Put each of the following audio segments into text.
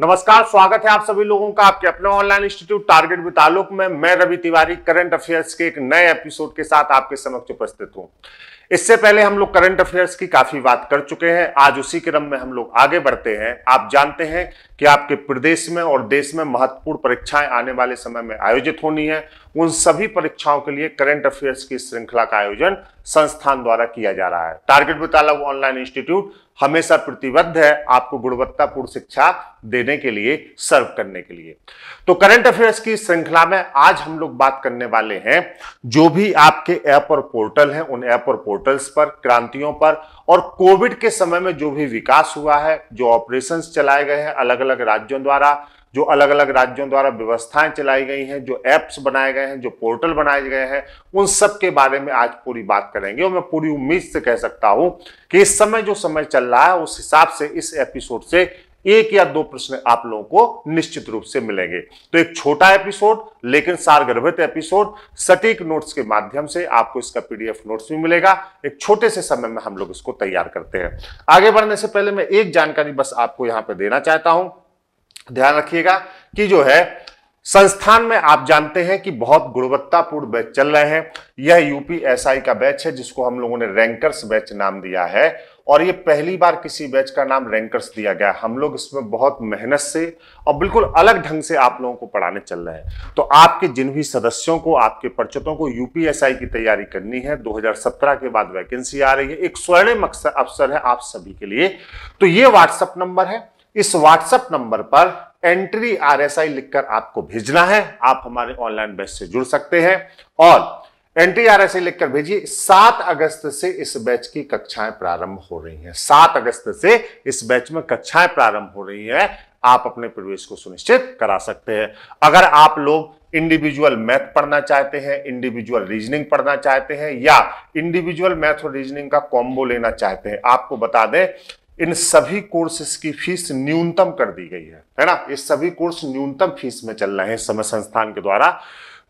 नमस्कार, स्वागत है आप सभी लोगों का आपके अपने online institute target with Alok में। मैं रवि तिवारी करंट अफेयर्स के एक नए एपिसोड के साथ आपके समक्ष उपस्थित हूं। इससे पहले हम लोग करंट अफेयर्स की काफी बात कर चुके हैं, आज उसी क्रम में हम लोग आगे बढ़ते हैं। आप जानते हैं कि आपके प्रदेश में और देश में महत्वपूर्ण परीक्षाएं आने वाले समय में आयोजित होनी है। उन सभी परीक्षाओं के लिए करंट अफेयर्स की श्रृंखला का आयोजन संस्थान द्वारा किया जा रहा है। Target with Alok online institute हमेशा प्रतिबद्ध है आपको गुणवत्तापूर्ण शिक्षा देने के लिए, सर्व करने के लिए। तो करंट अफेयर्स की श्रृंखला में आज हम लोग बात करने वाले हैं जो भी आपके ऐप और पोर्टल हैं, उन ऐप और पोर्टल्स पर, क्रांतियों पर, और कोविड के समय में जो भी विकास हुआ है, जो ऑपरेशंस चलाए गए हैं अलग अलग राज्यों द्वारा, जो अलग अलग राज्यों द्वारा व्यवस्थाएं चलाई गई हैं, जो एप्स बनाए गए हैं, जो पोर्टल बनाए गए हैं, उन सब के बारे में आज पूरी बात करेंगे। और मैं पूरी उम्मीद से कह सकता हूं कि इस समय जो समय चल रहा है उस हिसाब से इस एपिसोड से एक या दो प्रश्न आप लोगों को निश्चित रूप से मिलेंगे। तो एक छोटा एपिसोड लेकिन सारगर्भित एपिसोड, सटीक नोट्स के माध्यम से आपको इसका पीडीएफ नोट्स भी मिलेगा। एक छोटे से समय में हम लोग इसको तैयार करते हैं। आगे बढ़ने से पहले मैं एक जानकारी बस आपको यहां पर देना चाहता हूं। ध्यान रखिएगा कि जो है संस्थान में आप जानते हैं कि बहुत गुणवत्तापूर्ण बैच चल रहे हैं। यह यूपीएसआई का बैच है जिसको हम लोगों ने रैंकर्स बैच नाम दिया है, और ये पहली बार किसी बैच का नाम रैंकर्स दिया गया। हम लोग इसमें बहुत मेहनत से और बिल्कुल अलग ढंग से आप लोगों को पढ़ाने चल रहे हैं। तो आपके जिन भी सदस्यों को, आपके परिचितों को यूपीएसआई की तैयारी करनी है, 2017 के बाद वैकेंसी आ रही है, एक स्वर्णिम अवसर है आप सभी के लिए। तो ये व्हाट्सएप नंबर है, इस व्हाट्सएप नंबर पर एंट्री आरएसआई लिखकर आपको भेजना है। आप हमारे ऑनलाइन बैच से जुड़ सकते हैं और एंट्री आरएसआई लिखकर भेजिए। 7 अगस्त से इस बैच की कक्षाएं प्रारंभ हो रही हैं। 7 अगस्त से इस बैच में कक्षाएं प्रारंभ हो रही हैं। आप अपने प्रवेश को सुनिश्चित करा सकते हैं। अगर आप लोग इंडिविजुअल मैथ पढ़ना चाहते हैं, इंडिविजुअल रीजनिंग पढ़ना चाहते हैं, या इंडिविजुअल मैथ और रीजनिंग का कॉम्बो लेना चाहते हैं, आपको बता दें इन सभी कोर्सेज की फीस न्यूनतम कर दी गई है ना। ये सभी कोर्स न्यूनतम फीस में चल रहे हैं समय संस्थान के द्वारा।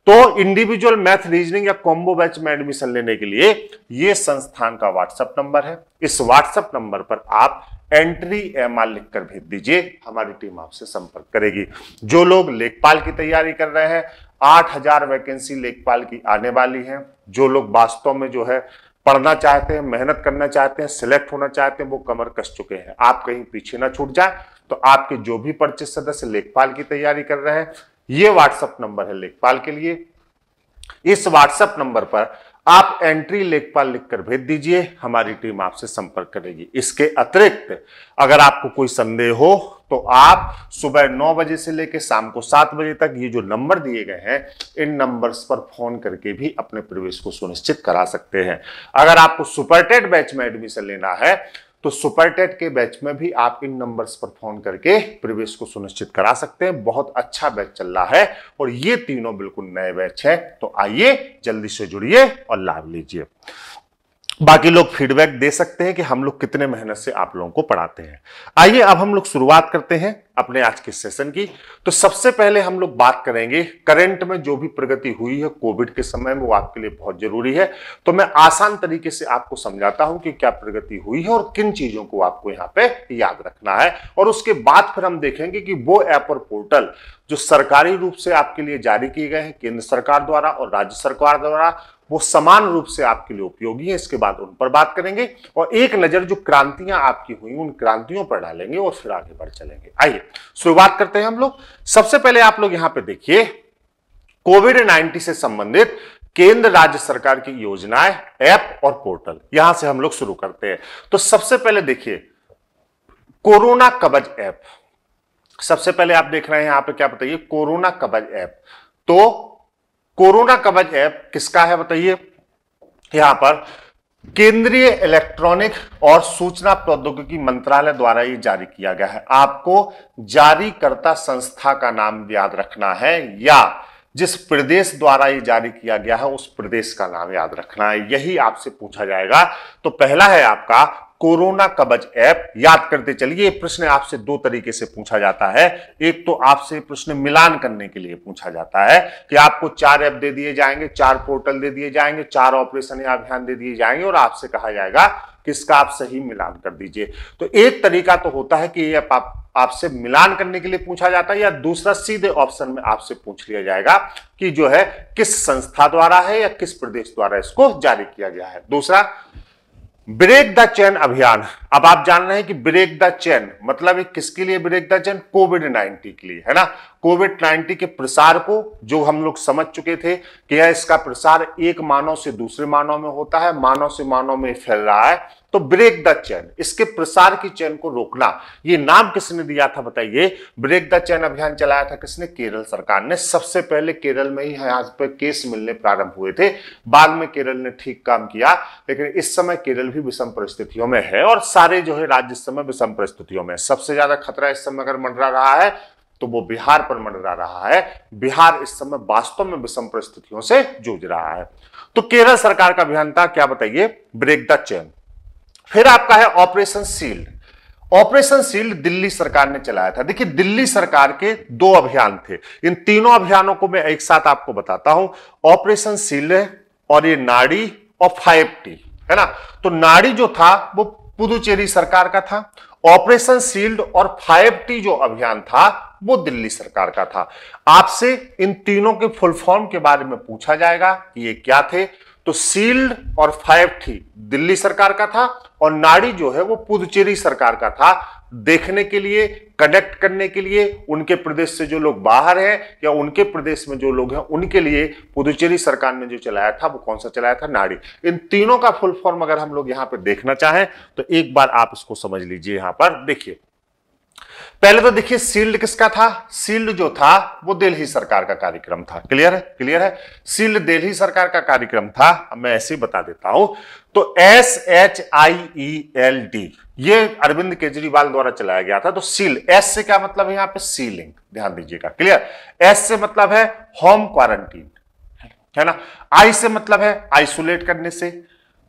तो इंडिविजुअल मैथ, रीजनिंग या कॉम्बो बैच में एडमिशन लेने के लिए ये संस्थान का व्हाट्सएप नंबर है। इस व्हाट्सएप नंबर पर आप एंट्री एमआर लिखकर भेज दीजिए, हमारी टीम आपसे संपर्क करेगी। जो लोग लेखपाल की तैयारी कर रहे हैं, 8000 वैकेंसी लेखपाल की आने वाली है। जो लोग वास्तव में जो है पढ़ना चाहते हैं, मेहनत करना चाहते हैं, सिलेक्ट होना चाहते हैं, वो कमर कस चुके हैं। आप कहीं पीछे ना छूट जाए। तो आपके जो भी परिचित सदस्य लेखपाल की तैयारी कर रहे हैं, ये व्हाट्सएप नंबर है लेखपाल के लिए। इस व्हाट्सएप नंबर पर आप एंट्री लेखपाल लिखकर भेज दीजिए, हमारी टीम आपसे संपर्क करेगी। इसके अतिरिक्त अगर आपको कोई संदेह हो तो आप सुबह 9 बजे से लेकर शाम को 7 बजे तक ये जो नंबर दिए गए हैं, इन नंबर्स पर फोन करके भी अपने प्रवेश को सुनिश्चित करा सकते हैं। अगर आपको सुपरटेट बैच में एडमिशन लेना है तो सुपरटेट के बैच में भी आप इन नंबर्स पर फोन करके प्रवेश को सुनिश्चित करा सकते हैं। बहुत अच्छा बैच चल रहा है और ये तीनों बिल्कुल नए बैच हैं। तो आइए जल्दी से जुड़िए और लाभ लीजिए। बाकी लोग फीडबैक दे सकते हैं कि हम लोग कितने मेहनत से आप लोगों को पढ़ाते हैं। आइए अब हम लोग शुरुआत करते हैं अपने आज के सेशन की। तो सबसे पहले हम लोग बात करेंगे करंट में जो भी प्रगति हुई है कोविड के समय में, वो आपके लिए बहुत जरूरी है। तो मैं आसान तरीके से आपको समझाता हूं कि क्या प्रगति हुई है और किन चीजों को आपको यहाँ पे याद रखना है, और उसके बाद फिर हम देखेंगे कि वो ऐप और पोर्टल जो सरकारी रूप से आपके लिए जारी किए गए हैं, केंद्र सरकार द्वारा और राज्य सरकार द्वारा, वो समान रूप से आपके लिए उपयोगी है। इसके बाद उन पर बात करेंगे और एक नजर जो क्रांतियां आपकी हुई उन क्रांतियों पर डालेंगे और फिर आगे बढ़ चलेंगे। आइए शुरुआत करते हैं हम लोग। सबसे पहले आप लोग यहां पे देखिए कोविड-19 से संबंधित केंद्र राज्य सरकार की योजनाएं, ऐप और पोर्टल। यहां से हम लोग शुरू करते हैं। तो सबसे पहले देखिए कोरोना कवच ऐप। सबसे पहले आप देख रहे हैं यहां पर क्या बताइए, कोरोना कवच ऐप। तो कोरोना कवच ऐप किसका है बताइए, यहां पर केंद्रीय इलेक्ट्रॉनिक और सूचना प्रौद्योगिकी मंत्रालय द्वारा ये जारी किया गया है। आपको जारीकर्ता संस्था का नाम याद रखना है, या जिस प्रदेश द्वारा ये जारी किया गया है उस प्रदेश का नाम याद रखना है, यही आपसे पूछा जाएगा। तो पहला है आपका कोरोना कवच ऐप, याद करते चलिए। प्रश्न आपसे दो तरीके से पूछा जाता है। एक तो आपसे प्रश्न मिलान करने के लिए पूछा जाता है कि आपको 4 ऐप दे दिए जाएंगे, 4 पोर्टल दे दिए जाएंगे, 4 ऑपरेशन या अभियान दे दिए जाएंगे, और आपसे कहा जाएगा किसका आप सही मिलान कर दीजिए। तो एक तरीका तो होता है कि ये ऐप आप आपसे मिलान करने के लिए पूछा जाता है, या दूसरा सीधे ऑप्शन में आपसे पूछ लिया जाएगा कि जो है किस संस्था द्वारा है या किस प्रदेश द्वारा इसको जारी किया गया है। दूसरा, ब्रेक द चेन अभियान। अब आप जान रहे हैं कि ब्रेक द चेन मतलब किसके लिए ब्रेक द चेन, कोविड-19 के लिए, है ना। कोविड-19 के प्रसार को जो हम लोग समझ चुके थे कि यह इसका प्रसार एक मानव से दूसरे मानव में होता है, मानव से मानव में फैल रहा है, तो ब्रेक द चेन, इसके प्रसार की चेन को रोकना, ये नाम किसने दिया था बताइए। ब्रेक द चेन अभियान चलाया था किसने, केरल सरकार ने। सबसे पहले केरल में ही यहाँ पर केस मिलने प्रारंभ हुए थे, बाद में केरल ने ठीक काम किया, लेकिन इस समय केरल भी विषम परिस्थितियों में है और सारे जो है राज्य इस समय विषम परिस्थितियों में। सबसे ज्यादा खतरा इस समय अगर मंडरा रहा है तो वो बिहार पर मंडरा रहा है। बिहार इस समय वास्तव में विषम परिस्थितियों से जूझ रहा है। तो केरल सरकार का अभियान था क्या बताइए, ब्रेक द चेन। फिर आपका है operation sealed. Operation sealed Delhi सरकार ने चलाया था। देखिए दिल्ली सरकार के दो अभियान थे, इन तीनों अभियानों को मैं एक साथ आपको बताता हूं। ऑपरेशन सील्ड और ये नाड़ी और 5T, है ना। तो नाड़ी जो था वो पुदुचेरी सरकार का था, ऑपरेशन सील्ड और 5T जो अभियान था वो दिल्ली सरकार का था। आपसे इन तीनों के फुल फॉर्म के बारे में पूछा जाएगा कि ये क्या थे। तो सील्ड और 5T दिल्ली सरकार का था और नाड़ी जो है वो पुदुचेरी सरकार का था, देखने के लिए, कनेक्ट करने के लिए उनके प्रदेश से जो लोग बाहर हैं या उनके प्रदेश में जो लोग हैं उनके लिए पुदुचेरी सरकार ने जो चलाया था वो कौन सा चलाया था, नाड़ी। इन तीनों का फुल फॉर्म अगर हम लोग यहाँ पर देखना चाहें तो एक बार आप इसको समझ लीजिए। यहाँ पर देखिए, पहले तो देखिए सील्ड किसका था। सील्ड जो था वो दिल्ली सरकार का कार्यक्रम था। क्लियर है, क्लियर है। सील्ड दिल्ली सरकार का कार्यक्रम था। अब मैं ऐसे ही बता देता हूं। तो SHIELD ये अरविंद केजरीवाल द्वारा चलाया गया था। तो सील, एस से क्या मतलब है यहां पे, सीलिंग, ध्यान दीजिएगा। क्लियर, एस से मतलब है होम क्वारंटीन, है ना। आई से मतलब है आइसोलेट करने से,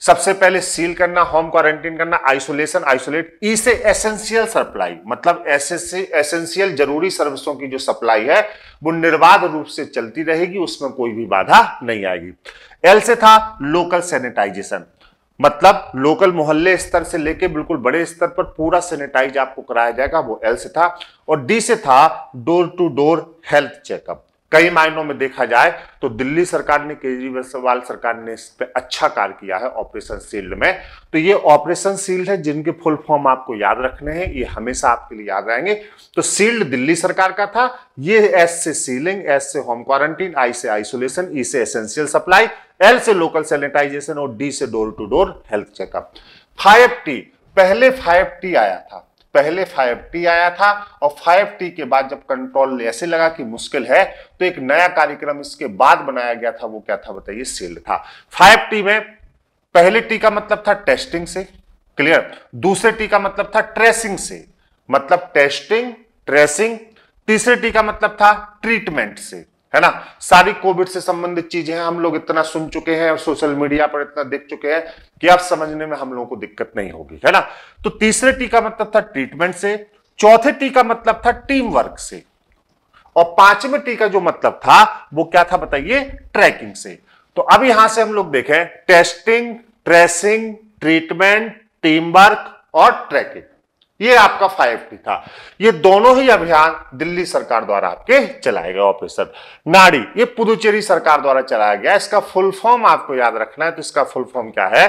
सबसे पहले सील करना, होम क्वारंटीन करना, आइसोलेशन, आइसोलेट। ई से एसेंशियल सप्लाई मतलब एसेंशियल जरूरी सर्विसों की जो सप्लाई है वो निर्बाध रूप से चलती रहेगी, उसमें कोई भी बाधा नहीं आएगी। एल से था लोकल सैनिटाइजेशन मतलब लोकल मोहल्ले स्तर से लेके बिल्कुल बड़े स्तर पर पूरा सैनिटाइज आपको कराया जाएगा, वो एल से था। और डी से था door to door health checkup. कई मायनों में देखा जाए तो दिल्ली सरकार ने, केजरीवाल सरकार ने इस पे अच्छा कार्य किया है ऑपरेशन सील्ड में। तो ये ऑपरेशन सील्ड है जिनके फुल फॉर्म आपको याद रखने हैं, ये हमेशा आपके लिए याद रहेंगे। तो सील्ड दिल्ली सरकार का था। ये एस से सीलिंग, एस से होम क्वारंटीन, आई से आइसोलेशन, ई से एसेंशियल सप्लाई, एल से लोकल सैनिटाइजेशन और डी से door to door health checkup. 5T, पहले 5T आया था, पहले 5T आया था और 5T के बाद जब कंट्रोल ऐसे लगा कि मुश्किल है तो एक नया कार्यक्रम इसके बाद बनाया गया था। वो क्या था बताइए, सील्ड था। 5T में पहले T का मतलब था टेस्टिंग से, क्लियर। दूसरे T का मतलब था ट्रेसिंग से, मतलब टेस्टिंग, ट्रेसिंग। तीसरे T का मतलब था ट्रीटमेंट से, है ना। सारी कोविड से संबंधित चीजें हैं, हम लोग इतना सुन चुके हैं और सोशल मीडिया पर इतना देख चुके हैं कि अब समझने में हम लोगों को दिक्कत नहीं होगी, है ना। तो तीसरे T का मतलब था ट्रीटमेंट से, चौथे T का मतलब था टीम वर्क से और पांचवें T का जो मतलब था वो क्या था बताइए, ट्रैकिंग से। तो अब यहां से हम लोग देखें, testing, tracing, treatment, team work और ट्रैकिंग, ये आपका 5T था। ये दोनों ही अभियान दिल्ली सरकार द्वारा आपके चलाए गए ऑपरेशन। नाड़ी ये पुदुचेरी सरकार द्वारा चलाया गया, इसका फुल फॉर्म आपको याद रखना है। तो इसका फुल फॉर्म क्या है,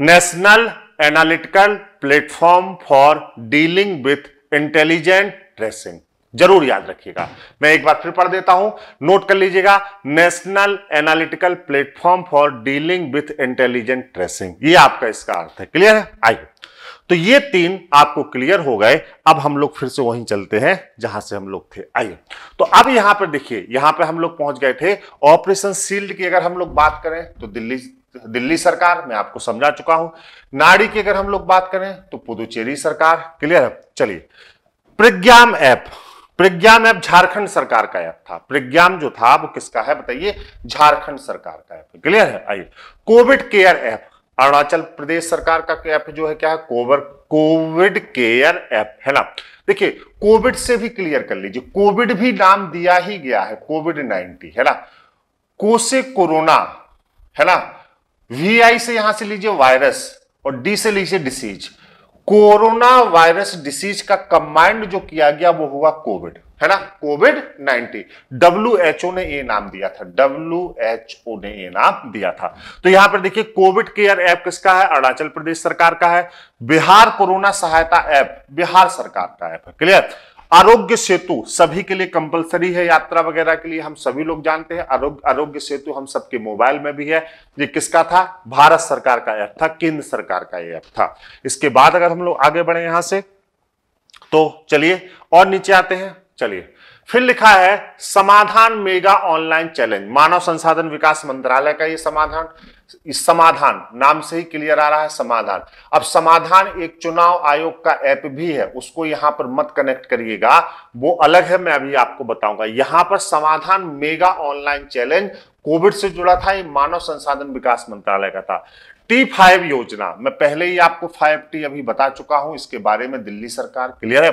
national analytical platform for dealing with intelligent tracing, जरूर याद रखिएगा। मैं एक बार फिर पढ़ देता हूं, नोट कर लीजिएगा, national analytical platform for dealing with intelligent tracing, ये आपका इसका अर्थ है। क्लियर है, आइए। तो ये तीन आपको क्लियर हो गए। अब हम लोग फिर से वहीं चलते हैं जहां से हम लोग थे। आइए, तो अब यहां पर देखिए, यहां पर हम लोग पहुंच गए थे ऑपरेशन सील्ड की। अगर हम लोग बात करें तो दिल्ली सरकार, मैं आपको समझा चुका हूं। नाड़ी की अगर हम लोग बात करें तो पुदुचेरी सरकार, क्लियर है। चलिए, प्रज्ञाम ऐप, प्रज्ञाम ऐप झारखंड सरकार का ऐप था। प्रज्ञाम जो था वो किसका है बताइए, झारखंड सरकार का ऐप, क्लियर है। आइए, Covid care app, Arunachal Pradesh सरकार का ऐप जो है क्या है, कोविड केयर ऐप, है ना। देखिए कोविड से भी क्लियर कर लीजिए, कोविड भी नाम दिया ही गया है, कोविड-19, है ना। को से कोरोना, है ना। VI से यहां से लीजिए वायरस और D से लीजिए डिसीज। कोरोना वायरस डिसीज का कंबाइंड जो किया गया वो हुआ कोविड, है ना, कोविड-19। WHO ने ये नाम दिया था, WHO ने ये नाम दिया था। तो यहां पर देखिए कोविड केयर ऐप किसका है, अरुणाचल प्रदेश सरकार का है। बिहार कोरोना सहायता ऐप बिहार सरकार का ऐप है, क्लियर। आरोग्य सेतु सभी के लिए कंपलसरी है, यात्रा वगैरह के लिए हम सभी लोग जानते हैं। आरोग्य सेतु हम सबके मोबाइल में भी है। ये किसका था, भारत सरकार का ऐप था, केंद्र सरकार का ऐप था। इसके बाद अगर हम लोग आगे बढ़े यहां से तो चलिए और नीचे आते हैं। चलिए फिर लिखा है समाधान मेगा ऑनलाइन चैलेंज, मानव संसाधन विकास मंत्रालय का ये समाधान। इस समाधान नाम से ही क्लियर आ रहा है समाधान। अब समाधान एक चुनाव आयोग का ऐप भी है, उसको यहां पर मत कनेक्ट करिएगा, वो अलग है, मैं अभी आपको बताऊंगा। यहां पर समाधान मेगा ऑनलाइन चैलेंज कोविड से जुड़ा था, ये मानव संसाधन विकास मंत्रालय का था। T5 योजना मैं पहले ही आपको 5T अभी बता चुका हूं, इसके बारे में दिल्ली सरकार, क्लियर है।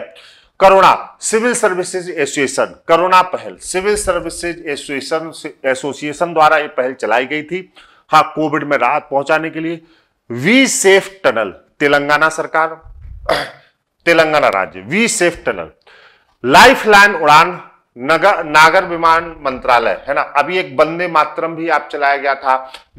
Karuna civil services association, Karuna Pahal civil services association द्वारा ये पहल चलाई गई थी, हाँ, कोविड में राहत पहुंचाने के लिए। वी सेफ टनल तेलंगाना सरकार, तेलंगाना राज्य, वी सेफ टनल। लाइफलाइन उड़ान नागर विमान मंत्रालय, है ना। अभी एक वंदे मातरम भी आप चलाया गया था,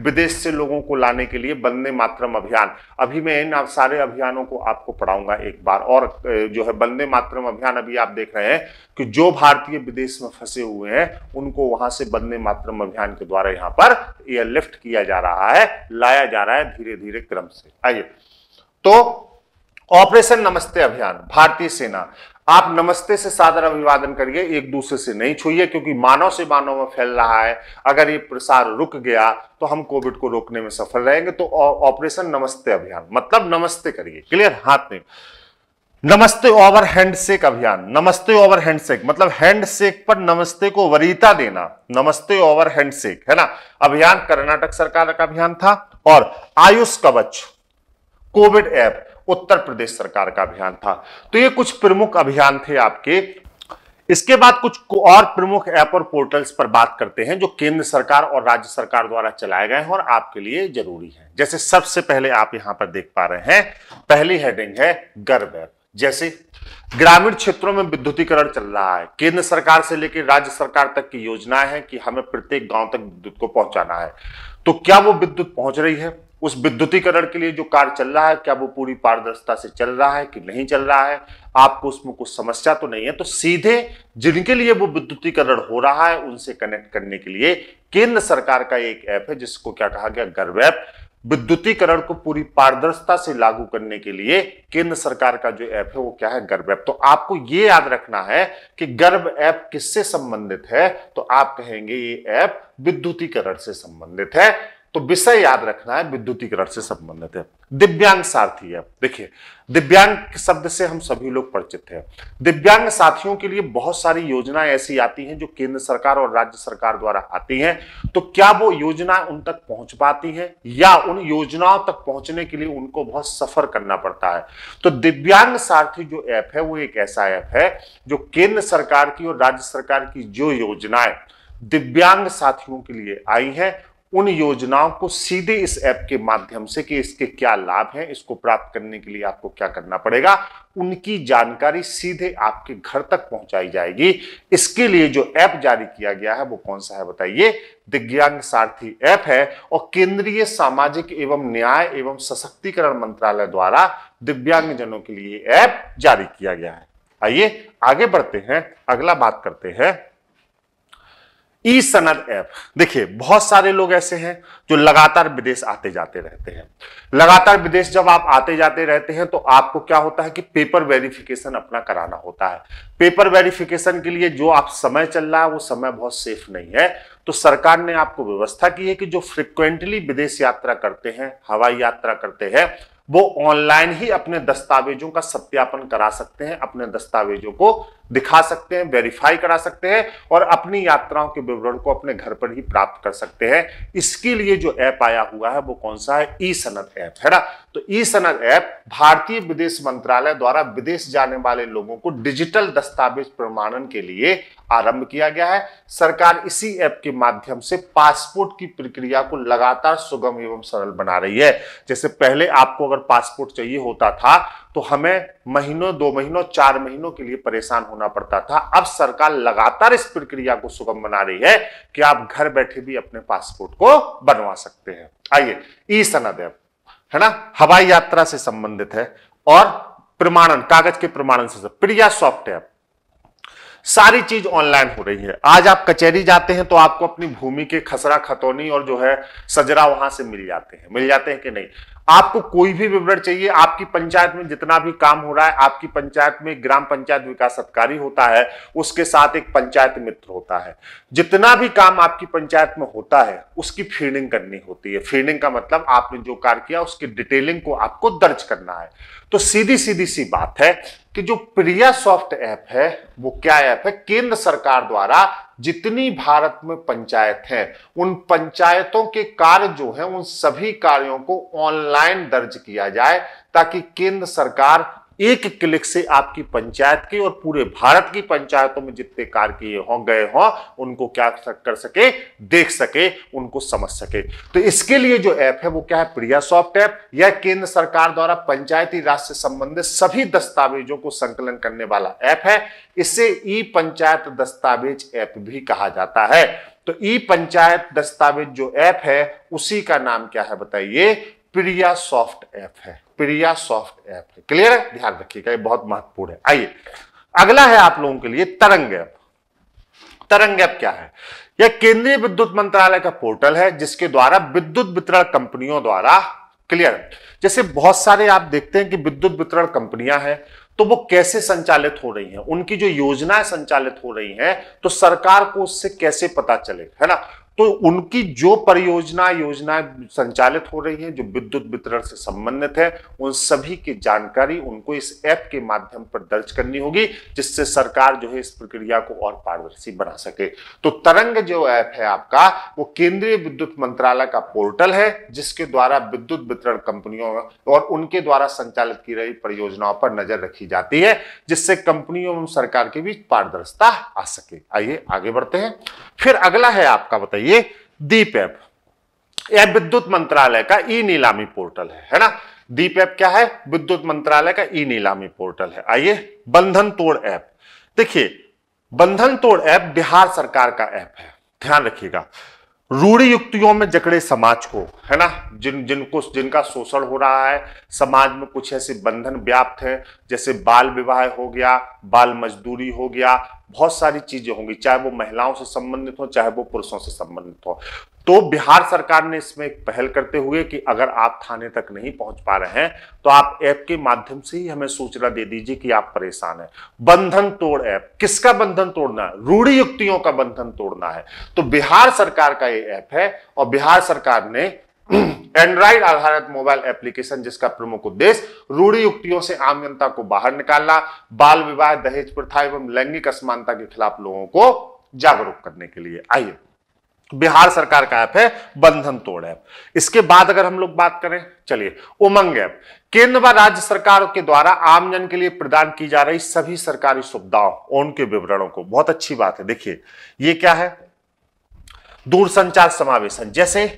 विदेश से लोगों को लाने के लिए वंदे मातरम अभियान। अभी मैं इन सारे अभियानों को आपको पढ़ाऊंगा एक बार और। जो है वंदे मातरम अभियान, अभी आप देख रहे हैं कि जो भारतीय विदेश में फंसे हुए हैं उनको वहां से वंदे मातरम अभियान के द्वारा यहाँ पर एयरलिफ्ट किया जा रहा है, लाया जा रहा है धीरे धीरे क्रम से। आइए तो ऑपरेशन नमस्ते अभियान, भारतीय सेना। आप नमस्ते से सादर अभिवादन करिए, एक दूसरे से नहीं छूइए, क्योंकि मानव से मानव में फैल रहा है। अगर ये प्रसार रुक गया तो हम कोविड को रोकने में सफल रहेंगे। तो ऑपरेशन नमस्ते अभियान मतलब नमस्ते करिए, क्लियर, हाथ में। नमस्ते ओवर हैंडशेक अभियान, नमस्ते ओवर हैंडशेक मतलब हैंडशेक पर नमस्ते को वरीयता देना, नमस्ते ओवर हैंडशेक, है ना। अभियान कर्नाटक सरकार का अभियान था। और आयुष कवच कोविड ऐप उत्तर प्रदेश सरकार का अभियान था। तो ये कुछ प्रमुख अभियान थे आपके। इसके बाद कुछ और प्रमुख ऐप और पोर्टल्स पर बात करते हैं जो केंद्र सरकार और राज्य सरकार द्वारा चलाए गए हैं और आपके लिए जरूरी हैं। जैसे सबसे पहले आप यहां पर देख पा रहे हैं, पहली हेडिंग है गर्व ऐप। जैसे ग्रामीण क्षेत्रों में विद्युतीकरण चल रहा है, केंद्र सरकार से लेकर राज्य सरकार तक की योजनाएं हैं कि हमें प्रत्येक गांव तक विद्युत को पहुंचाना है। तो क्या वो विद्युत पहुंच रही है, उस विद्युतीकरण के लिए जो कार्य चल रहा है क्या वो पूरी पारदर्शिता से चल रहा है कि नहीं चल रहा है, आपको उसमें कुछ समस्या तो नहीं है। तो सीधे जिनके लिए वो विद्युतीकरण हो रहा है उनसे कनेक्ट करने के लिए केंद्र सरकार का एक ऐप है जिसको क्या कहा गया, गर्व ऐप। विद्युतीकरण को पूरी पारदर्शिता से लागू करने के लिए केंद्र सरकार का जो ऐप है वो क्या है, गर्व ऐप। तो आपको ये याद रखना है कि गर्व ऐप किससे संबंधित है, तो आप कहेंगे ये ऐप विद्युतीकरण से संबंधित है। तो विषय याद रखना है विद्युतीकरण से संबंधित है। दिव्यांग साथी ऐप, देखिए दिव्यांग शब्द से हम सभी लोग परिचित हैं। दिव्यांग साथियों के लिए बहुत सारी योजनाएं ऐसी आती हैं जो केंद्र सरकार और राज्य सरकार द्वारा आती हैं। तो क्या वो योजना उन तक पहुंच पाती है या उन योजनाओं तक पहुंचने के लिए उनको बहुत सफर करना पड़ता है। तो दिव्यांग साथी जो ऐप है वो एक ऐसा ऐप है जो केंद्र सरकार की और राज्य सरकार की जो योजनाएं दिव्यांग साथियों के लिए आई हैं उन योजनाओं को सीधे इस ऐप के माध्यम से कि इसके क्या लाभ हैं, इसको प्राप्त करने के लिए आपको क्या करना पड़ेगा, उनकी जानकारी सीधे आपके घर तक पहुंचाई जाएगी। इसके लिए जो ऐप जारी किया गया है वो कौन सा है बताइए, दिव्यांग सारथी ऐप है। और केंद्रीय सामाजिक एवं न्याय एवं सशक्तिकरण मंत्रालय द्वारा दिव्यांगजनों के लिए ऐप जारी किया गया है। आइए आगे बढ़ते हैं, अगला बात करते हैं ई सनद ऐप। देखिए बहुत सारे लोग ऐसे हैं जो लगातार विदेश आते जाते रहते हैं। लगातार विदेश जब आप आते जाते रहते हैं तो आपको क्या होता है कि पेपर वेरिफिकेशन अपना कराना होता है। पेपर वेरिफिकेशन के लिए जो आप समय चल रहा है वो समय बहुत सेफ नहीं है। तो सरकार ने आपको व्यवस्था की है कि जो फ्रिक्वेंटली विदेश यात्रा करते हैं, हवाई यात्रा करते हैं, वो ऑनलाइन ही अपने दस्तावेजों का सत्यापन करा सकते हैं, अपने दस्तावेजों को दिखा सकते हैं, वेरीफाई करा सकते हैं और अपनी यात्राओं के विवरण को अपने घर पर ही प्राप्त कर सकते हैं। इसके लिए जो ऐप आया हुआ है वो कौन सा है, ई सनद ऐप, है ना। तो ई सनद ऐप भारतीय विदेश मंत्रालय द्वारा विदेश जाने वाले लोगों को डिजिटल दस्तावेज प्रमाणन के लिए आरंभ किया गया है। सरकार इसी ऐप के माध्यम से पासपोर्ट की प्रक्रिया को लगातार सुगम एवं सरल बना रही है। जैसे पहले आपको अगर पासपोर्ट चाहिए होता था तो हमें महीनों, 2 महीनों, 4 महीनों के लिए परेशान होना पड़ता था। अब सरकार लगातार इस प्रक्रिया को सुगम बना रही है कि आप घर बैठे भी अपने पासपोर्ट को बनवा सकते हैं। आइए, ई सनद है ना, हवाई यात्रा से संबंधित है और प्रमाणन, कागज के प्रमाणन से। प्रिया सॉफ्ट ऐप, सारी चीज ऑनलाइन हो रही है। आज आप कचहरी जाते हैं तो आपको अपनी भूमि के खसरा खतौनी और जो है सजरा वहां से मिल जाते हैं कि नहीं। आपको कोई भी विवरण चाहिए, आपकी पंचायत में जितना भी काम हो रहा है, आपकी पंचायत में ग्राम पंचायत विकास अधिकारी होता है, उसके साथ एक पंचायत मित्र होता है। जितना भी काम आपकी पंचायत में होता है उसकी फीडिंग करनी होती है। फीडिंग का मतलब आपने जो कार्य किया उसकी डिटेलिंग को आपको दर्ज करना है। तो सीधी सी बात है कि जो प्रिया सॉफ्ट ऐप है वो क्या ऐप है, केंद्र सरकार द्वारा जितनी भारत में पंचायत हैं उन पंचायतों के कार्य जो हैं उन सभी कार्यों को ऑनलाइन दर्ज किया जाए ताकि केंद्र सरकार एक क्लिक से आपकी पंचायत की और पूरे भारत की पंचायतों में जितने कार्य किए हों गए हों उनको क्या कर सके, देख सके, उनको समझ सके। तो इसके लिए जो ऐप है वो क्या है, प्रिया सॉफ्ट ऐप। यह केंद्र सरकार द्वारा पंचायती राज से संबंधित सभी दस्तावेजों को संकलन करने वाला ऐप है। इसे ई पंचायत दस्तावेज ऐप भी कहा जाता है। तो ई पंचायत दस्तावेज जो ऐप है उसी का नाम क्या है बताइए, प्रिया सॉफ्ट ऐप है। प्रिया सॉफ्ट ऐप है, क्लियर है, ध्यान रखिएगा, ये बहुत महत्वपूर्ण है। आइए, अगला है आप लोगों के लिए तरंग ऐप। तरंग ऐप क्या है, यह केंद्रीय विद्युत मंत्रालय का पोर्टल है जिसके द्वारा विद्युत वितरण कंपनियों द्वारा, क्लियर, जैसे बहुत सारे आप देखते हैं कि विद्युत वितरण कंपनियां हैं तो वो कैसे संचालित हो रही हैं, उनकी जो योजनाएं संचालित हो रही हैं तो सरकार को उससे कैसे पता चले, है ना। तो उनकी जो योजनाएं संचालित हो रही हैं जो विद्युत वितरण से संबंधित है उन सभी की जानकारी उनको इस ऐप के माध्यम पर दर्ज करनी होगी जिससे सरकार जो है इस प्रक्रिया को और पारदर्शी बना सके। तो तरंग जो ऐप है आपका वो केंद्रीय विद्युत मंत्रालय का पोर्टल है जिसके द्वारा विद्युत वितरण कंपनियों और उनके द्वारा संचालित की रही परियोजनाओं पर नजर रखी जाती है जिससे कंपनियों एवं सरकार के बीच पारदर्शिता आ सके। आइए आगे बढ़ते हैं। फिर अगला है आपका बताइए दीप ऐप। यह विद्युत मंत्रालय का ई नीलामी पोर्टल है ना। दीप ऐप क्या है, विद्युत मंत्रालय का ई नीलामी पोर्टल है। आइए बंधन तोड़ ऐप, देखिए बंधन तोड़ ऐप बिहार सरकार का ऐप है, ध्यान रखिएगा। रूढ़ी युक्तियों में जकड़े समाज को, है ना, जिनका शोषण हो रहा है, समाज में कुछ ऐसे बंधन व्याप्त हैं जैसे बाल विवाह हो गया, बाल मजदूरी हो गया, बहुत सारी चीजें होंगी, चाहे वो महिलाओं से संबंधित हो चाहे वो पुरुषों से संबंधित हो। तो बिहार सरकार ने इसमें एक पहल करते हुए कि अगर आप थाने तक नहीं पहुंच पा रहे हैं तो आप ऐप के माध्यम से ही हमें सूचना दे दीजिए कि आप परेशान हैं। बंधन तोड़ ऐप, किसका बंधन तोड़ना है, रूढ़ी युक्तियों का बंधन तोड़ना है। तो बिहार सरकार का ये ऐप है और बिहार सरकार ने एंड्राइड आधारित मोबाइल एप्लीकेशन जिसका प्रमुख उद्देश्य रूढ़ी युक्तियों से आम जनता को बाहर निकालना, बाल विवाह, दहेज प्रथा एवं लैंगिक असमानता के खिलाफ लोगों को जागरूक करने के लिए। आइए, बिहार सरकार का ऐप है बंधन तोड़ ऐप। इसके बाद अगर हम लोग बात करें, चलिए उमंग ऐप, केंद्र व राज्य सरकार के द्वारा आमजन के लिए प्रदान की जा रही सभी सरकारी सुविधाओं उनके विवरणों को, बहुत अच्छी बात है। देखिए ये क्या है, दूरसंचार समावेशन, जैसे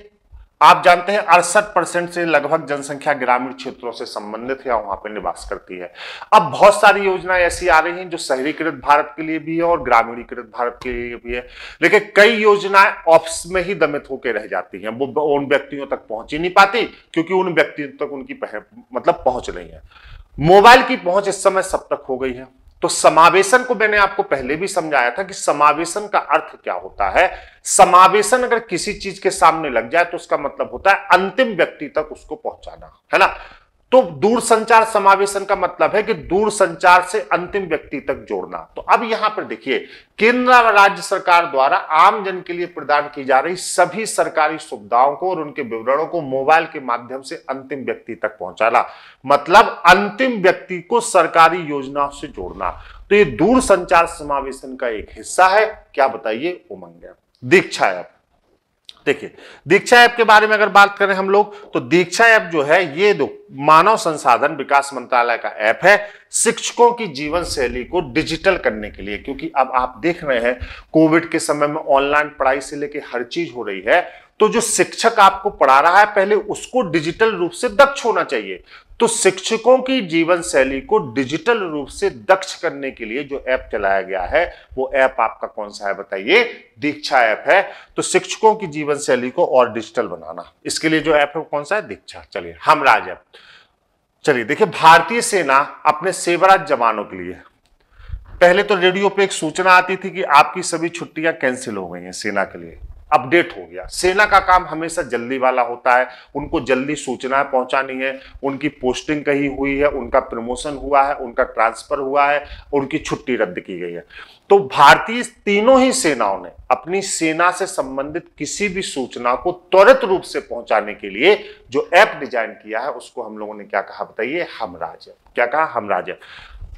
आप जानते हैं 68% से लगभग जनसंख्या ग्रामीण क्षेत्रों से संबंधित है, वहां पर निवास करती है। अब बहुत सारी योजनाएं ऐसी आ रही हैं जो शहरीकृत भारत के लिए भी है और ग्रामीणीकृत भारत के लिए भी है, लेकिन कई योजनाएं ऑफिस में ही दमित होकर रह जाती हैं, वो उन व्यक्तियों तक पहुंच ही नहीं पाती क्योंकि उन व्यक्तियों तक उनकी मतलब पहुंच नहीं है। मोबाइल की पहुंच इस समय सब तक हो गई है। तो समावेशन को मैंने आपको पहले भी समझाया था कि समावेशन का अर्थ क्या होता है। समावेशन अगर किसी चीज के सामने लग जाए तो उसका मतलब होता है अंतिम व्यक्ति तक उसको पहुंचाना, है ना। तो दूरसंचार समावेशन का मतलब है कि दूरसंचार से अंतिम व्यक्ति तक जोड़ना। तो अब यहां पर देखिए केंद्र व राज्य सरकार द्वारा आम जन के लिए प्रदान की जा रही सभी सरकारी सुविधाओं को और उनके विवरणों को मोबाइल के माध्यम से अंतिम व्यक्ति तक पहुंचाना, मतलब अंतिम व्यक्ति को सरकारी योजनाओं से जोड़ना। तो ये दूरसंचार समावेशन का एक हिस्सा है, क्या बताइए, उमंग ऐप। दीक्षा ऐप, देखिए दीक्षा ऐप के बारे में अगर बात करें हम लोग तो दीक्षा ऐप जो है ये दो मानव संसाधन विकास मंत्रालय का ऐप है, शिक्षकों की जीवन शैली को डिजिटल करने के लिए, क्योंकि अब आप देख रहे हैं कोविड के समय में ऑनलाइन पढ़ाई से लेकर हर चीज हो रही है। तो जो शिक्षक आपको पढ़ा रहा है पहले उसको डिजिटल रूप से दक्ष होना चाहिए। तो शिक्षकों की जीवन शैली को डिजिटल रूप से दक्ष करने के लिए जो ऐप चलाया गया है, वो ऐप आपका कौन सा है बताइए? दीक्षा ऐप है। तो शिक्षकों की जीवन शैली को और डिजिटल बनाना, इसके लिए जो ऐप है वो कौन सा है? दीक्षा। चलिए हमराज ऐप। चलिए देखिए, भारतीय सेना अपने सेवारत जवानों के लिए पहले तो रेडियो पे एक सूचना आती थी कि आपकी सभी छुट्टियां कैंसिल हो गई हैं सेना के लिए, अपडेट हो गया। सेना का काम हमेशा जल्दी वाला होता है, उनको जल्दी सूचनाएं पहुंचानी है। उनकी पोस्टिंग कहीं हुई है, उनका प्रमोशन हुआ है, उनका ट्रांसफर हुआ है, उनकी छुट्टी रद्द की गई है, तो भारतीय तीनों ही सेनाओं ने अपनी सेना से संबंधित किसी भी सूचना को त्वरित रूप से पहुंचाने के लिए जो ऐप डिजाइन किया है उसको हम लोगों ने क्या कहा बताइए? हमराज ऐप। क्या कहा? हमराज ऐप।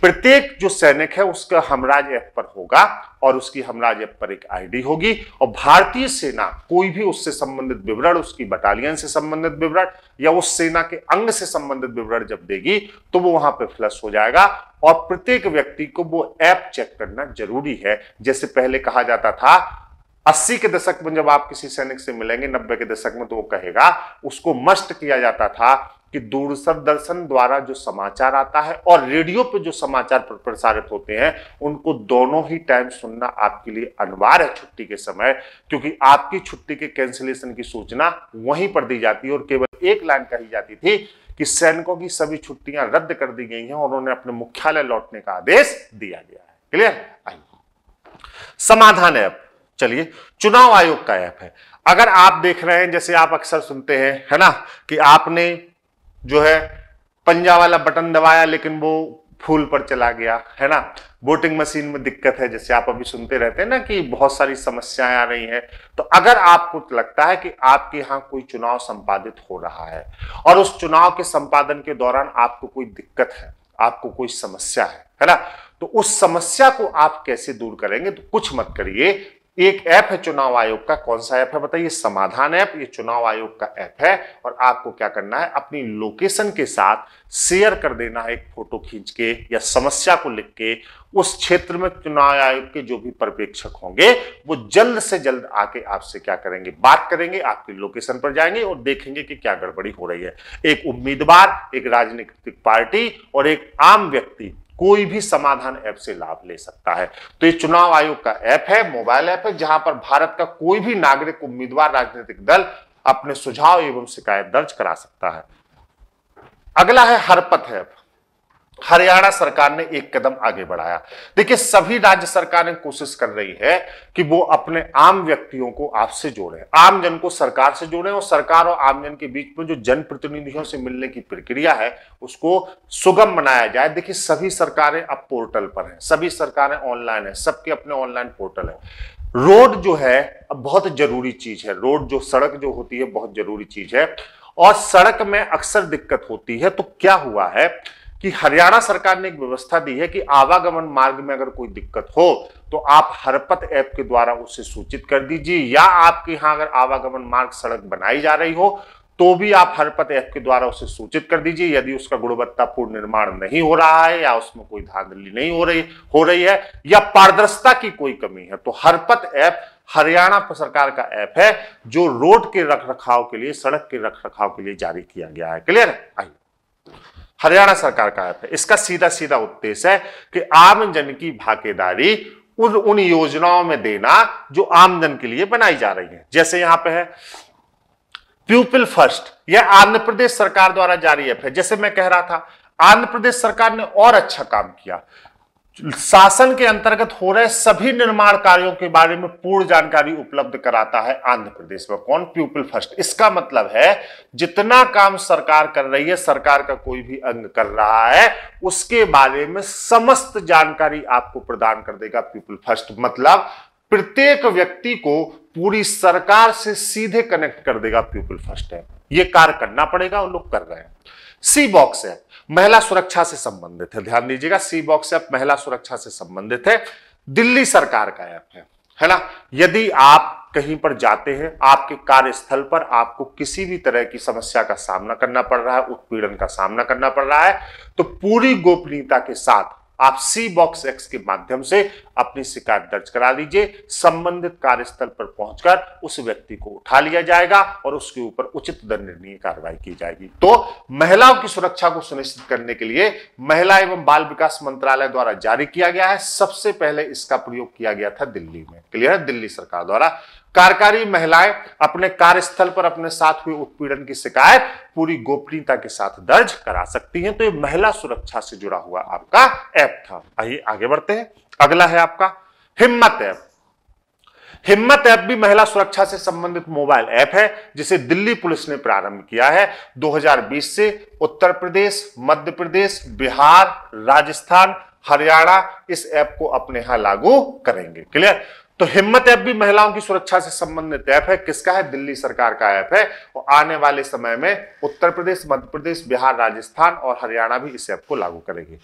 प्रत्येक जो सैनिक है उसका हमराज ऐप पर होगा और उसकी हमराज ऐप पर एक आईडी होगी और भारतीय सेना कोई भी उससे संबंधित विवरण, उसकी बटालियन से संबंधित विवरण या उस सेना के अंग से संबंधित विवरण जब देगी तो वो वहां पे फ्लश हो जाएगा और प्रत्येक व्यक्ति को वो ऐप चेक करना जरूरी है। जैसे पहले कहा जाता था 80 के दशक में जब आप किसी सैनिक से मिलेंगे, 90 के दशक में, तो वो कहेगा, उसको मस्ट किया जाता था कि दूरदर्शन द्वारा जो समाचार आता है और रेडियो पे जो समाचार प्रसारित होते हैं उनको दोनों ही टाइम सुनना आपके लिए अनिवार्य है छुट्टी के समय, क्योंकि आपकी छुट्टी के कैंसिलेशन की सूचना वहीं पर दी जाती है और केवल एक लाइन कही जाती थी कि सैनिकों की सभी छुट्टियां रद्द कर दी गई हैं और उन्होंने अपने मुख्यालय लौटने का आदेश दिया गया है। क्लियर? समाधान ऐप। चलिए, चुनाव आयोग का ऐप है। अगर आप देख रहे हैं, जैसे आप अक्सर सुनते हैं, है ना, कि आपने जो है पंजा वाला बटन दबाया लेकिन वो फूल पर चला गया, है ना, वोटिंग मशीन में दिक्कत है, जैसे आप अभी सुनते रहते हैं ना कि बहुत सारी समस्याएं आ रही हैं, तो अगर आपको लगता है कि आपके यहाँ कोई चुनाव संपादित हो रहा है और उस चुनाव के संपादन के दौरान आपको कोई दिक्कत है, आपको कोई समस्या है ना, तो उस समस्या को आप कैसे दूर करेंगे? तो कुछ मत करिए, एक ऐप है चुनाव आयोग का। कौन सा ऐप है बताइए? समाधान ऐप। ये चुनाव आयोग का ऐप है और आपको क्या करना है, अपनी लोकेशन के साथ शेयर कर देना है एक फोटो खींच के या समस्या को लिख के। उस क्षेत्र में चुनाव आयोग के जो भी पर्यवेक्षक होंगे वो जल्द से जल्द आके आपसे क्या करेंगे, बात करेंगे, आपकी लोकेशन पर जाएंगे और देखेंगे कि क्या गड़बड़ी हो रही है। एक उम्मीदवार, एक राजनीतिक पार्टी और एक आम व्यक्ति कोई भी समाधान ऐप से लाभ ले सकता है। तो ये चुनाव आयोग का ऐप है, मोबाइल ऐप है, जहां पर भारत का कोई भी नागरिक, उम्मीदवार, राजनीतिक दल अपने सुझाव एवं शिकायत दर्ज करा सकता है। अगला है हरपथ ऐप। हरियाणा सरकार ने एक कदम आगे बढ़ाया। देखिए, सभी राज्य सरकारें कोशिश कर रही है कि वो अपने आम व्यक्तियों को आपसे जोड़े, आम जन को सरकार से जोड़े और सरकार और आम जन के बीच में जो जनप्रतिनिधियों से मिलने की प्रक्रिया है उसको सुगम बनाया जाए। देखिए, सभी सरकारें अब पोर्टल पर हैं, सभी सरकारें ऑनलाइन है, सबके अपने ऑनलाइन पोर्टल है। रोड जो है अब बहुत जरूरी चीज है, रोड जो सड़क जो होती है बहुत जरूरी चीज है और सड़क में अक्सर दिक्कत होती है। तो क्या हुआ है कि हरियाणा सरकार ने एक व्यवस्था दी है कि आवागमन मार्ग में अगर कोई दिक्कत हो तो आप हरपथ ऐप के द्वारा उसे सूचित कर दीजिए, या आपके यहाँ अगर आवागमन मार्ग सड़क बनाई जा रही हो तो भी आप हरपथ ऐप के द्वारा उसे सूचित कर दीजिए। यदि उसका गुणवत्तापूर्ण निर्माण नहीं हो रहा है या उसमें कोई धांधली नहीं हो रही है या पारदर्शिता की कोई कमी है, तो हरपथ ऐप हरियाणा सरकार का ऐप है जो रोड के रखरखाव के लिए, सड़क के रखरखाव के लिए जारी किया गया है। क्लियर? हरियाणा सरकार का ऐप है। इसका सीधा सीधा उद्देश्य है कि आम जन की भागीदारी उन योजनाओं में देना जो आम जन के लिए बनाई जा रही है। जैसे यहाँ पे है पीपल फर्स्ट, यह आंध्र प्रदेश सरकार द्वारा जारी ऐप है। जैसे मैं कह रहा था, आंध्र प्रदेश सरकार ने और अच्छा काम किया, शासन के अंतर्गत हो रहे सभी निर्माण कार्यों के बारे में पूर्ण जानकारी उपलब्ध कराता है आंध्र प्रदेश में। कौन? People first. इसका मतलब है जितना काम सरकार कर रही है, सरकार का कोई भी अंग कर रहा है, उसके बारे में समस्त जानकारी आपको प्रदान कर देगा पीपल फर्स्ट। मतलब प्रत्येक व्यक्ति को पूरी सरकार से सीधे कनेक्ट कर देगा पीपल फर्स्ट ऐप। ये कार्य करना पड़ेगा और लोग कर रहे हैं। सी बॉक्स ऐप महिला सुरक्षा से संबंधित है। ध्यान दीजिएगा, सी बॉक्स ऐप महिला सुरक्षा से संबंधित है। दिल्ली सरकार का ऐप है ना। यदि आप कहीं पर जाते हैं, आपके कार्यस्थल पर आपको किसी भी तरह की समस्या का सामना करना पड़ रहा है, उत्पीड़न का सामना करना पड़ रहा है, तो पूरी गोपनीयता के साथ आप सी बॉक्स एक्स के माध्यम से अपनी शिकायत दर्ज करा लीजिए। संबंधित कार्यस्थल पर पहुंचकर उस व्यक्ति को उठा लिया जाएगा और उसके ऊपर उचित दंडनीय कार्रवाई की जाएगी। तो महिलाओं की सुरक्षा को सुनिश्चित करने के लिए महिला एवं बाल विकास मंत्रालय द्वारा जारी किया गया है। सबसे पहले इसका प्रयोग किया गया था दिल्ली में, क्लियर है, दिल्ली सरकार द्वारा। कार्यकारी महिलाएं अपने कार्यस्थल पर अपने साथ हुए उत्पीड़न की शिकायत पूरी गोपनीयता के साथ दर्ज करा सकती हैं। तो ये महिला सुरक्षा से जुड़ा हुआ आपका ऐप था। आइए आगे बढ़ते हैं। अगला है आपका हिम्मत ऐप। हिम्मत ऐप भी महिला सुरक्षा से संबंधित मोबाइल ऐप है जिसे दिल्ली पुलिस ने प्रारंभ किया है। 2020 से उत्तर प्रदेश, मध्य प्रदेश, बिहार, राजस्थान, हरियाणा इस ऐप को अपने यहां लागू करेंगे, क्लियर। तो हिम्मत ऐप भी महिलाओं की सुरक्षा से संबंधित ऐप है। किसका है? दिल्ली सरकार का ऐप है। और आने वाले समय में उत्तर प्रदेश, मध्य प्रदेश, बिहार, राजस्थान और हरियाणा भी इस ऐप को लागू करेंगे।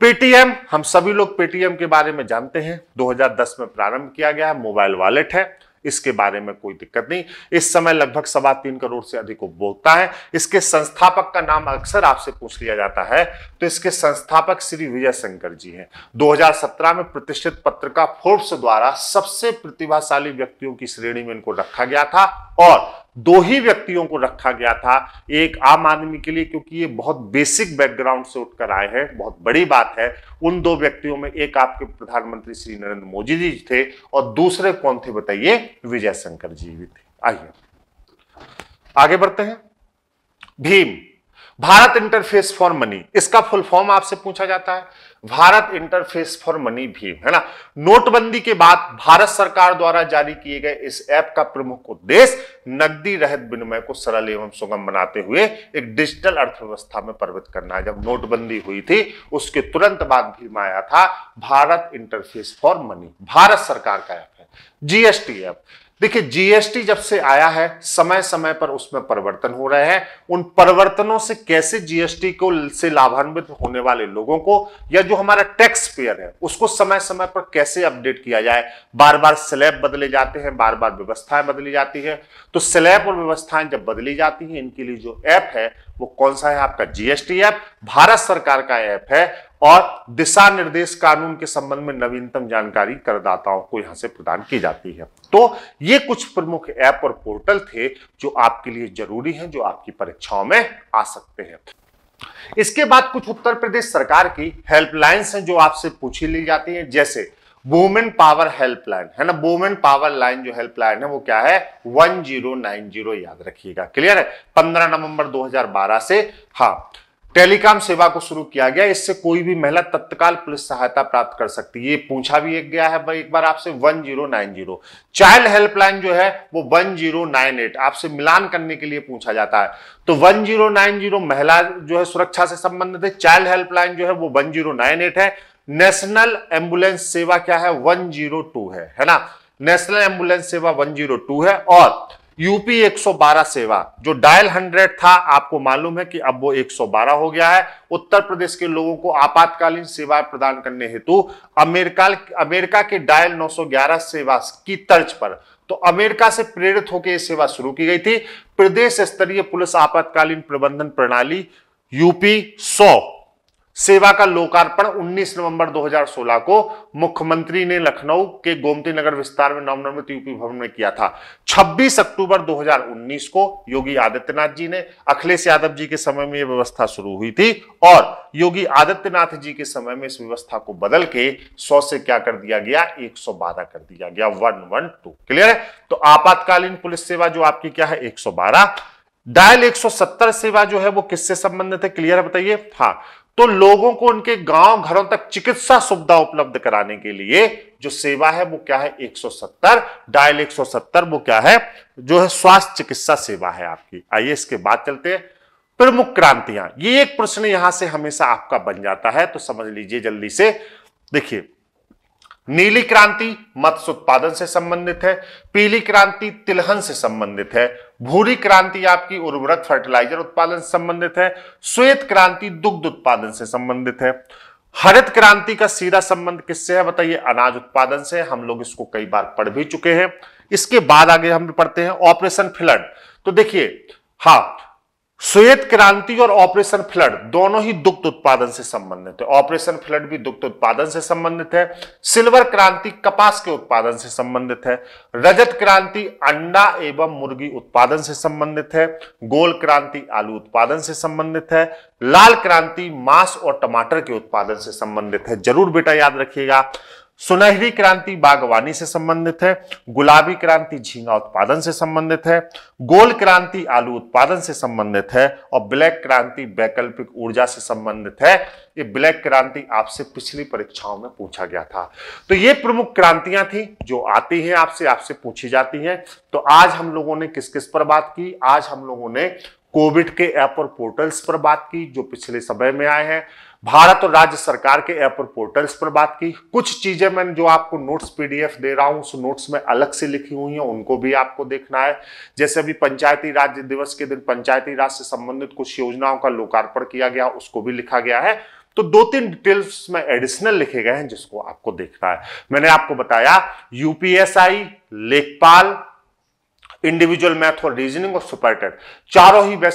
पेटीएम, हम सभी लोग पेटीएम के बारे में जानते हैं। 2010 में प्रारंभ किया गया है, मोबाइल वॉलेट है। इसके बारे में कोई दिक्कत नहीं। इस समय लगभग 3.25 करोड़ से अधिक उपभोक्ता है। इसके संस्थापक का नाम अक्सर आपसे पूछ लिया जाता है, तो इसके संस्थापक श्री विजय शंकर जी हैं। 2017 में प्रतिष्ठित पत्रिका फोर्ब्स द्वारा सबसे प्रतिभाशाली व्यक्तियों की श्रेणी में इनको रखा गया था और 2 ही व्यक्तियों को रखा गया था, एक आम आदमी के लिए क्योंकि ये बहुत बेसिक बैकग्राउंड से उठकर आए हैं, बहुत बड़ी बात है। उन 2 व्यक्तियों में एक आपके प्रधानमंत्री श्री नरेंद्र मोदी जी थे और दूसरे कौन थे बताइए? विजय शंकर जी भी थे। आइए आगे बढ़ते हैं। भीम, भारत इंटरफेस फॉर मनी, इसका फुल फॉर्म आपसे पूछा जाता है। भारत इंटरफेस फॉर मनी भीम, है ना। नोटबंदी के बाद भारत सरकार द्वारा जारी किए गए इस ऐप का प्रमुख उद्देश्य नकदी रहित विनिमय को सरल एवं सुगम बनाते हुए एक डिजिटल अर्थव्यवस्था में परिवर्तित करना है। जब नोटबंदी हुई थी उसके तुरंत बाद भीम आया था, Bharat interface for money Bharat सरकार का ऐप है। जीएसटी ऐप, देखिए जीएसटी जब से आया है समय समय पर उसमें परिवर्तन हो रहे हैं। उन परिवर्तनों से कैसे जीएसटी को से लाभान्वित होने वाले लोगों को या जो हमारा टैक्स पेयर है उसको समय समय पर कैसे अपडेट किया जाए। बार बार स्लैब बदले जाते हैं, बार बार व्यवस्थाएं बदली जाती है। तो स्लैब और व्यवस्थाएं जब बदली जाती हैं इनके लिए जो ऐप है वो कौन सा है? आपका जीएसटी ऐप भारत सरकार का ऐप है और दिशा निर्देश कानून के संबंध में नवीनतम जानकारी करदाताओं को यहां से प्रदान की जाती है। तो ये कुछ प्रमुख ऐप और पोर्टल थे जो आपके लिए जरूरी हैं, जो आपकी परीक्षाओं में आ सकते हैं। इसके बाद कुछ उत्तर प्रदेश सरकार की हेल्पलाइंस हैं जो आपसे पूछी ली जाती हैं, जैसे वुमेन पावर हेल्पलाइन, है ना। वुमेन पावर लाइन जो हेल्पलाइन है वो क्या है? 1090, याद रखिएगा, क्लियर है। 15 नवंबर 2012 से हाँ टेलीकॉम सेवा को शुरू किया गया। इससे कोई भी महिला तत्काल पुलिस सहायता प्राप्त कर सकती है। ये पूछा भी एक गया है एक बार आपसे 1090। चाइल्ड हेल्पलाइन जो है वो 1098 आपसे मिलान करने के लिए पूछा जाता है। तो 1090 महिला जो है सुरक्षा से संबंधित है। चाइल्ड हेल्पलाइन जो है वो 1098 है। नेशनल एम्बुलेंस सेवा क्या है? 102 है ना। नेशनल एम्बुलेंस सेवा 102 है। और यूपी 112 सेवा जो डायल 100 था आपको मालूम है कि अब वो 112 हो गया है। उत्तर प्रदेश के लोगों को आपातकालीन सेवाएं प्रदान करने हेतु अमेरिका के डायल 911 सेवा की तर्ज पर, तो अमेरिका से प्रेरित होकर ये सेवा शुरू की गई थी। प्रदेश स्तरीय पुलिस आपातकालीन प्रबंधन प्रणाली यूपी 100 सेवा का लोकार्पण 19 नवंबर 2016 को मुख्यमंत्री ने लखनऊ के गोमती नगर विस्तार में नवनिर्मित यूपी भवन में किया था। 26 अक्टूबर 2019 को योगी आदित्यनाथ जी ने, अखिलेश यादव जी के समय में यह व्यवस्था शुरू हुई थी और योगी आदित्यनाथ जी के समय में इस व्यवस्था को बदल के 100 से क्या कर दिया गया? 112 कर दिया गया, 112, क्लियर है। तो आपातकालीन पुलिस सेवा जो आपकी क्या है? 112। डायल 170 सेवा जो है वो किससे संबंधित है? क्लियर है, बताइए। हाँ, तो लोगों को उनके गांव घरों तक चिकित्सा सुविधा उपलब्ध कराने के लिए जो सेवा है वो क्या है? 170। डायल 170 वो क्या है? जो है स्वास्थ्य चिकित्सा सेवा है आपकी। आइए इसके बाद चलते हैं प्रमुख क्रांतियां। ये एक प्रश्न यहां से हमेशा आपका बन जाता है तो समझ लीजिए जल्दी से। देखिए, नीली क्रांति मत्स्य उत्पादन से संबंधित है, पीली क्रांति तिलहन से संबंधित है, भूरी क्रांति आपकी उर्वरक फर्टिलाइजर उत्पादन से संबंधित है, श्वेत क्रांति दुग्ध उत्पादन से संबंधित है, हरित क्रांति का सीधा संबंध किससे है बताइए? अनाज उत्पादन से। हम लोग इसको कई बार पढ़ भी चुके हैं। इसके बाद आगे हम पढ़ते हैं ऑपरेशन फ्लड। तो देखिए, हाँ, श्वेत क्रांति और ऑपरेशन फ्लड दोनों ही दुग्ध उत्पादन से संबंधित है। ऑपरेशन फ्लड भी दुग्ध उत्पादन से संबंधित है। सिल्वर क्रांति कपास के उत्पादन से संबंधित है। रजत क्रांति अंडा एवं मुर्गी उत्पादन से संबंधित है। गोल क्रांति आलू उत्पादन से संबंधित है। लाल क्रांति मांस और टमाटर के उत्पादन से संबंधित है। जरूर बेटा याद रखिएगा। सुनहरी क्रांति बागवानी से संबंधित है। गुलाबी क्रांति झींगा उत्पादन से संबंधित है। गोल क्रांति आलू उत्पादन से संबंधित है। और ब्लैक क्रांति वैकल्पिक ऊर्जा से संबंधित है। ये ब्लैक क्रांति आपसे पिछली परीक्षाओं में पूछा गया था। तो ये प्रमुख क्रांतियां थी जो आती हैं आपसे पूछी जाती हैं। तो आज हम लोगों ने किस किस पर बात की? आज हम लोगों ने कोविड के ऐप और पोर्टल्स पर बात की जो पिछले समय में आए हैं। भारत और राज्य सरकार के ऐप और पोर्टल्स पर बात की। कुछ चीजें मैं जो आपको नोट्स पीडीएफ दे रहा हूं उस नोट्स में अलग से लिखी हुई हैं, उनको भी आपको देखना है। जैसे अभी पंचायती राज दिवस के दिन पंचायती राज से संबंधित कुछ योजनाओं का लोकार्पण किया गया, उसको भी लिखा गया है। तो 2-3 डिटेल्स में एडिशनल लिखे गए हैं जिसको आपको देखना है। मैंने आपको बताया यूपीएसआई, लेखपाल, इंडिविजुअल मैथ और रीजनिंग और सुपरटेट चारों ही बैच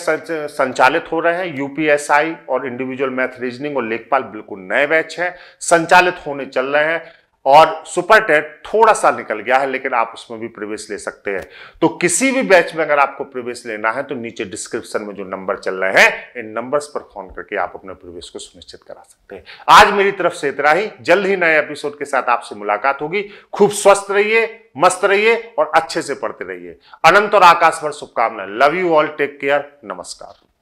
संचालित हो रहे हैं। यूपीएसआई और इंडिविजुअल मैथ रीजनिंग और लेखपाल बिल्कुल नए बैच हैं, संचालित होने चल रहे हैं। और सुपरटेट थोड़ा सा निकल गया है लेकिन आप उसमें भी प्रवेश ले सकते हैं। तो किसी भी बैच में अगर आपको प्रवेश लेना है तो नीचे डिस्क्रिप्शन में जो नंबर चल रहे हैं इन नंबर्स पर फोन करके आप अपने प्रवेश को सुनिश्चित करा सकते हैं। आज मेरी तरफ से इतना ही। जल्द ही नए एपिसोड के साथ आपसे मुलाकात होगी। खूब स्वस्थ रहिए, मस्त रहिए और अच्छे से पढ़ते रहिए। अनंत और आकाश पर शुभकामनाएं। Love you all, take care, नमस्कार।